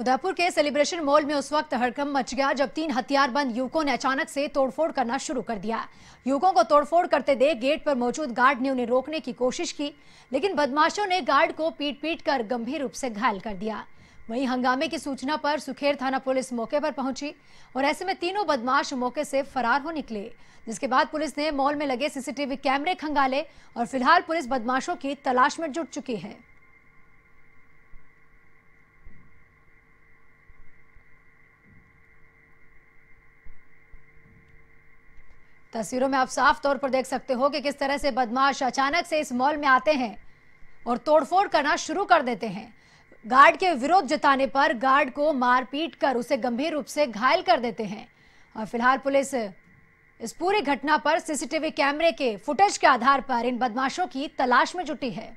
उदयपुर के celebration mall में उस वक्त हड़कंप मच गया जब 3 हथियारबंद युवकों ने अचानक से तोड़फोड़ करना शुरू कर दिया। युवकों को तोड़फोड़ करते देख गेट पर मौजूद गार्ड ने उन्हें रोकने की कोशिश की, लेकिन बदमाशों ने गार्ड को पीट-पीट कर गंभीर रूप से घायल कर दिया। वहीं हंगामे की सूचना पर सुखेर थाना पुलिस मौके पर पहुंची और ऐसे में तीनों बदमाश मौके से फरार हो निकले, जिसके बाद पुलिस ने मॉल में लगे CCTV कैमरे खंगाले और फिलहाल पुलिस बदमाशों की तलाश में जुट चुकी है। तस्वीरों में आप साफ तौर पर देख सकते हो कि किस तरह से बदमाश अचानक से इस मॉल में आते हैं और तोड़फोड़ करना शुरू कर देते हैं। गार्ड के विरोध जताने पर गार्ड को मारपीट कर उसे गंभीर रूप से घायल कर देते हैं और फिलहाल पुलिस इस पूरी घटना पर CCTV कैमरे के फुटेज के आधार पर इन बदमाशों की तलाश में जुटी है।